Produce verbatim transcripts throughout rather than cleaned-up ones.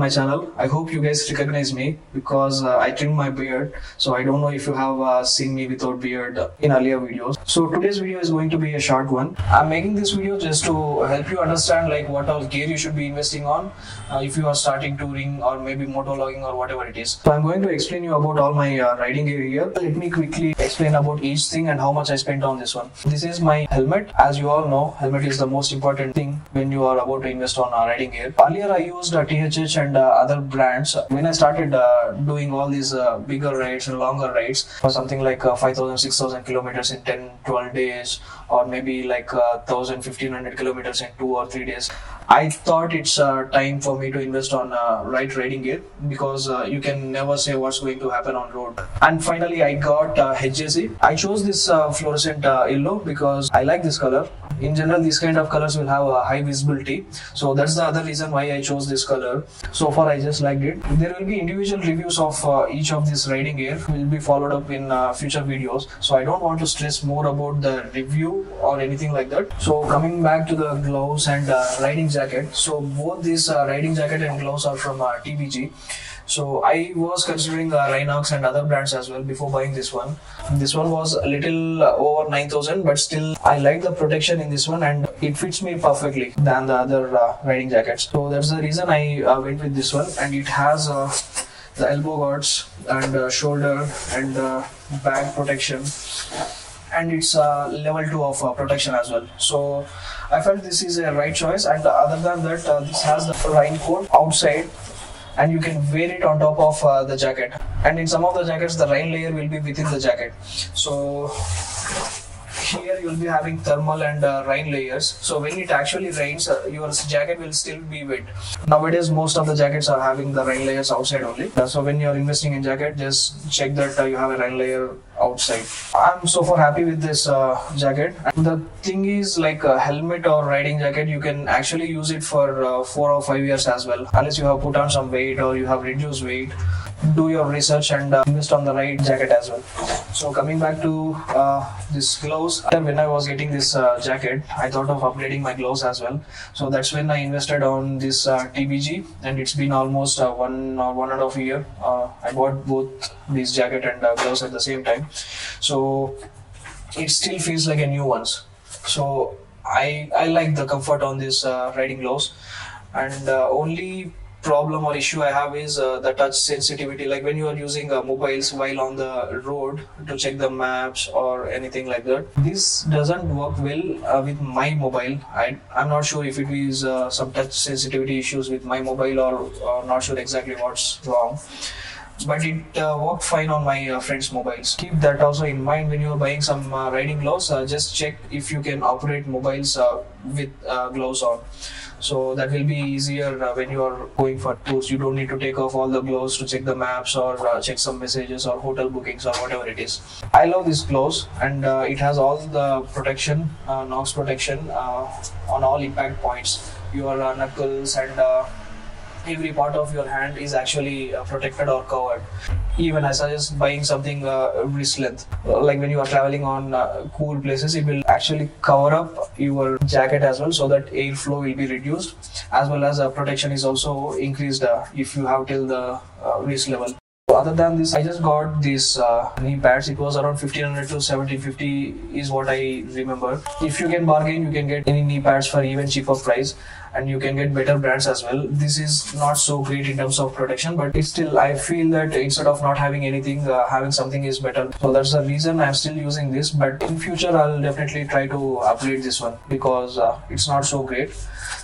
my channel. I hope you guys recognize me because uh, I trimmed my beard. So I don't know if you have uh, seen me without beard in earlier videos. So today's video is going to be a short one. I'm making this video just to help you understand like what all gear you should be investing on uh, if you are starting touring or maybe motologging or whatever it is. So I'm going to explain you about all my uh, riding gear here. Let me quickly explain about each thing and how much I spent on this one. This is my helmet. As you all know, helmet is the most important thing when you are about to invest on uh, riding gear. Earlier I used uh, T H H and uh, other brands. When I started uh, doing all these uh, bigger rides and longer rides for something like uh, five thousand, six thousand kilometers in ten, twelve days, or maybe like uh, one thousand, fifteen hundred kilometers in two or three days, I thought it's uh, time for me to invest on uh, right riding gear because uh, you can never say what's going to happen on road. And finally I got uh, H J C. I chose this uh, fluorescent uh, yellow because I like this color. In general, these kind of colors will have a high visibility, so that's the other reason why I chose this color. So far I just liked it. There will be individual reviews of uh, each of this riding gear will be followed up in uh, future videos, so I don't want to stress more about the review or anything like that. So coming back to the gloves and uh, riding jacket. So both these uh, riding jacket and gloves are from uh, T B G. So I was considering uh, Rynox and other brands as well before buying this one. This one was a little over nine thousand, but still I like the protection in this one and it fits me perfectly than the other uh, riding jackets. So that's the reason I uh, went with this one, and it has uh, the elbow guards and uh, shoulder and uh, back protection, and it's uh, level two of uh, protection as well. So I felt this is a right choice, and uh, other than that uh, this has the raincoat outside, and you can wear it on top of uh, the jacket, and in some of the jackets the rain layer will be within the jacket. So here you will be having thermal and uh, rain layers, so when it actually rains uh, your jacket will still be wet. Nowadays most of the jackets are having the rain layers outside only, uh, so when you are investing in jacket, just check that uh, you have a rain layer outside. I'm so far happy with this uh, jacket. And the thing is, like a helmet or riding jacket, you can actually use it for uh, four or five years as well, unless you have put on some weight or you have reduced weight. Do your research and uh, invest on the right jacket as well. So coming back to uh, this gloves, when I was getting this uh, jacket, I thought of upgrading my gloves as well. So that's when I invested on this uh, T B G, and it's been almost uh, one or one and a half year. Uh, I bought both these jacket and uh, gloves at the same time, so it still feels like a new ones. So I I like the comfort on this uh, riding gloves, and uh, only problem or issue I have is uh, the touch sensitivity. Like when you are using uh, mobiles while on the road to check the maps or anything like that, this doesn't work well uh, with my mobile. I, I'm not sure if it is uh, some touch sensitivity issues with my mobile or, or not sure exactly what's wrong, but it uh, worked fine on my uh, friends' mobiles. Keep that also in mind when you are buying some uh, riding gloves. Uh, just check if you can operate mobiles uh, with uh, gloves on. So that will be easier uh, when you are going for tours. You don't need to take off all the gloves to check the maps or uh, check some messages or hotel bookings or whatever it is. I love this gloves, and uh, it has all the protection, uh, Knox protection uh, on all impact points. Your uh, knuckles and uh, every part of your hand is actually uh, protected or covered. Even I suggest buying something uh, wrist length. Like when you are traveling on uh, cool places, it will actually cover up your jacket as well, so that airflow will be reduced, as well as uh, protection is also increased uh, if you have till the uh, wrist level. Other than this, I just got these uh, knee pads. It was around fifteen hundred to seventeen fifty is what I remember. If you can bargain, you can get any knee pads for even cheaper price, and you can get better brands as well. This is not so great in terms of protection, but it's still, I feel that instead of not having anything, uh, having something is better. So that's the reason I'm still using this, but in future I'll definitely try to upgrade this one because uh, it's not so great.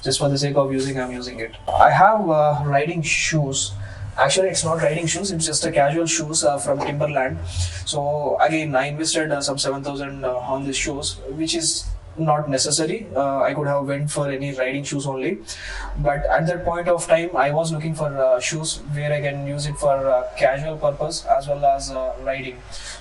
Just for the sake of using, I'm using it. I have uh, riding shoes. Actually, it's not riding shoes, it's just a casual shoes uh, from Timberland. So again, I invested uh, some seven thousand uh, on these shoes, which is not necessary. uh, I could have went for any riding shoes only, but at that point of time I was looking for uh, shoes where I can use it for uh, casual purpose as well as uh, riding.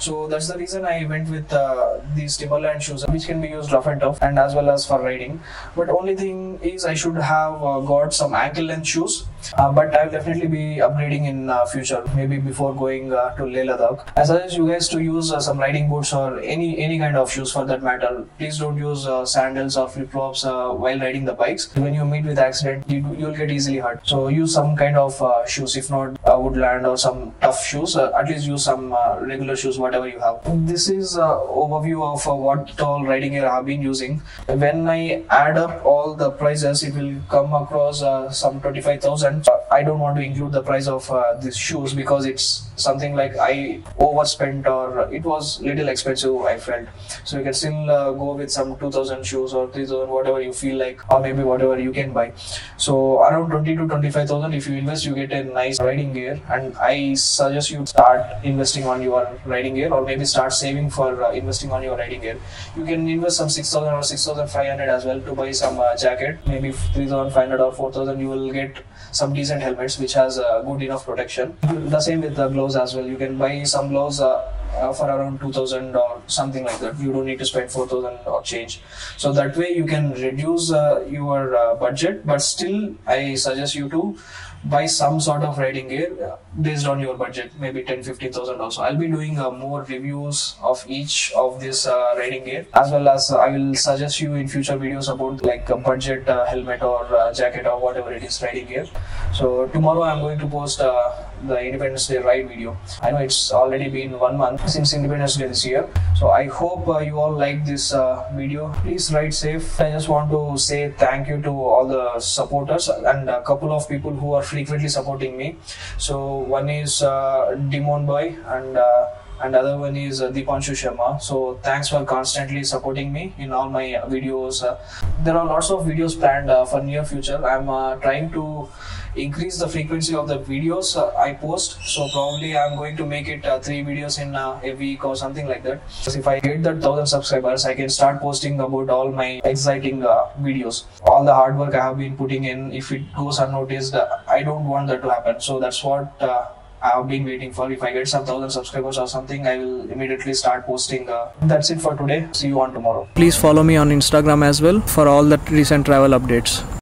So that's the reason I went with uh, these Timberland shoes, which can be used rough and tough and as well as for riding. But only thing is I should have uh, got some ankle length shoes uh, but I'll definitely be upgrading in uh, future, maybe before going uh, to Leh Ladakh. I suggest you guys to use uh, some riding boots or any any kind of shoes for that matter. Please don't use uh, sandals or flip-flops uh, while riding the bikes. When you meet with accident, you, you'll get easily hurt, so use some kind of uh, shoes, if not uh, woodland or some tough shoes, uh, at least use some uh, regular shoes, whatever you have. This is uh, overview of uh, what all riding gear I've been using. When I add up all the prices, it will come across uh, some twenty-five thousand. I don't want to include the price of uh, these shoes because it's something like I overspent or it was little expensive, I felt. So you can still uh, go with some two thousand shoes or three thousand, whatever you feel like, or maybe whatever you can buy. So around twenty to twenty-five thousand, if you invest, you get a nice riding gear, and I suggest you start investing on your riding gear, or maybe start saving for uh, investing on your riding gear. You can invest some six thousand or six thousand five hundred as well to buy some uh, jacket, maybe three thousand five hundred or four thousand. You will get some decent helmets which has uh, good enough protection. The same with the gloves as well. You can buy some gloves uh, Uh, for around two thousand or something like that. You don't need to spend four thousand or change. So that way you can reduce uh, your uh, budget, but still I suggest you to buy some sort of riding gear based on your budget, maybe ten to fifteen thousand also. I'll be doing uh, more reviews of each of this uh, riding gear, as well as uh, I will suggest you in future videos about like a budget uh, helmet or uh, jacket or whatever it is riding gear. So tomorrow I'm going to post uh, the Independence Day ride video. I know it's already been one month since Independence Day this year, so I hope uh, you all like this uh, video. Please ride safe. I just want to say thank you to all the supporters and a couple of people who are frequently supporting me. So one is uh, Demon Boy, and uh, another one is uh, Deepanshu Sharma. So thanks for constantly supporting me in all my videos. Uh, there are lots of videos planned uh, for near future. I'm uh, trying to increase the frequency of the videos uh, I post. So probably I'm going to make it uh, three videos in uh, a week or something like that. So if I hit that thousand subscribers, I can start posting about all my exciting uh, videos. All the hard work I have been putting in, if it goes unnoticed, uh, I don't want that to happen. So that's what uh, I've been waiting for. If I get some thousand subscribers or something, I will immediately start posting. Uh, that's it for today. See you on tomorrow. Please follow me on Instagram as well for all the recent travel updates.